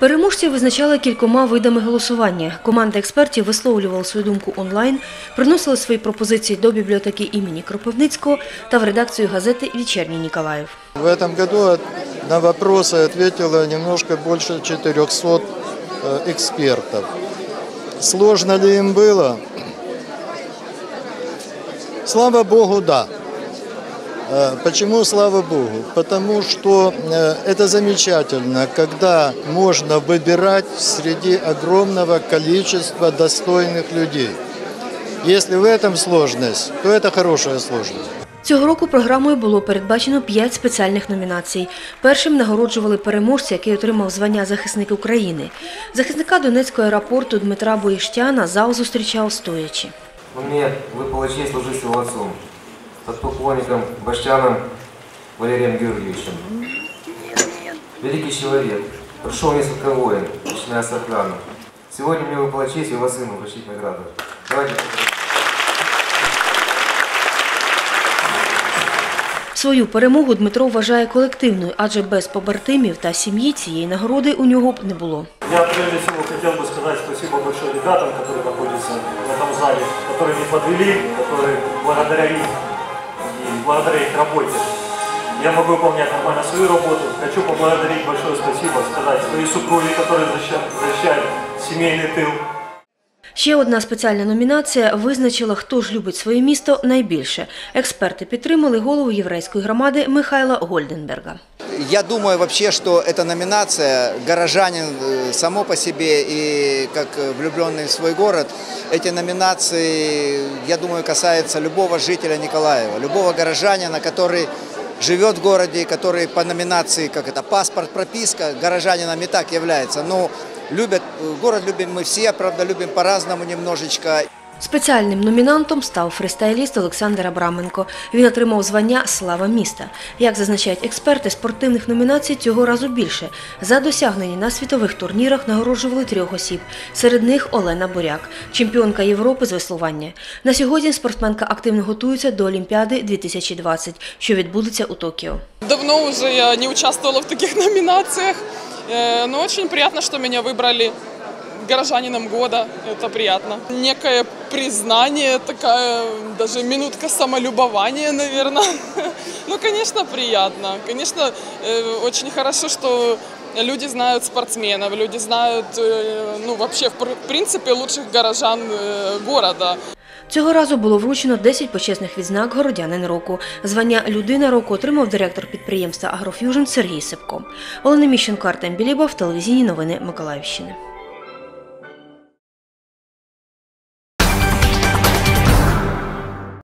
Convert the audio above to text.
Переможців визначали кількома видами голосування. Команда експертів висловлювала свою думку онлайн, приносила свої пропозиції до бібліотеки імені Кропивницького та в редакцію газети «Вечерний Николаев». В этом году на вопросы ответило немножко больше 400 экспертов. Сложно ли им было? Слава Богу, да. Почему слава Богу? Потому что это замечательно, когда можно выбирать среди огромного количества достойных людей. Если в этом сложность, то это хорошая сложность. Цього року програмою було передбачено 5 спеціальних номінацій. Першим нагороджували переможця, який отримав звання «Захисник України». Захисника Донецького аеропорту Дмитра Боїштяна зал зустрічав стоячи. Мені випала честь служити свого отцу, подполковником Боїштяном Валерієм Георгійовичем. Великий чоловік, пройшов несколько воєн, починає з охрани. Сьогодні мені випала честь його сину вручити награду. Давайте. Свою перемогу Дмитро вважає колективною, адже без побратимів та сім'ї цієї нагороди у нього б не було. Я, прежде всего, хотів би сказати спасибо большое ребятам, які знаходяться в цьому залі, які не підвели, які благодаря їм і благодаря їх роботі. Я можу виконувати нормально свою роботу. Хочу поблагодарити большое спасибо, сказати своїй супругі, які захищають сімейний тил. Ще одна спеціальна номінація визначила, хто ж любить своє місто найбільше. Експерти підтримали голову єврейської громади Михайла Гольденберга. Я думаю, вообще, что эта номинация «Горожанин» само по себе и как влюбленный в свой город, эти номинации, я думаю, касаются любого жителя Николаева, любого горожанина, который живет в городе, который по номинации, как это, паспорт, прописка, горожанином и так является, но любят, город любим мы все, правда, любим по-разному немножечко. Спеціальним номінантом став фристайліст Олександр Абраменко. Він отримав звання «Слава міста». Як зазначають експерти, спортивних номінацій цього разу більше. За досягнення на світових турнірах нагороджували 3 осіб. Серед них Олена Боряк, чемпіонка Європи з веслування. На сьогодні спортсменка активно готується до Олімпіади 2020, що відбудеться у Токіо. Давно вже я не участвувала в таких номінаціях, але дуже приємно, що мене вибрали горожанином года. Это приятно. Некое признание, такая даже минутка самолюбования, наверное. Ну, конечно, приятно. Конечно, очень хорошо, что люди знают спортсменов, люди знают, ну, вообще, в принципе, лучших горожан города. Цього разу було вручено 10 почесних відзнак «Городянин року». Звання «Людина року» отримав директор підприємства «Агрофьюжн» Сергій Сипко. Олена Міщенко, Артем Белібов, телевізійні новини Миколаївщини.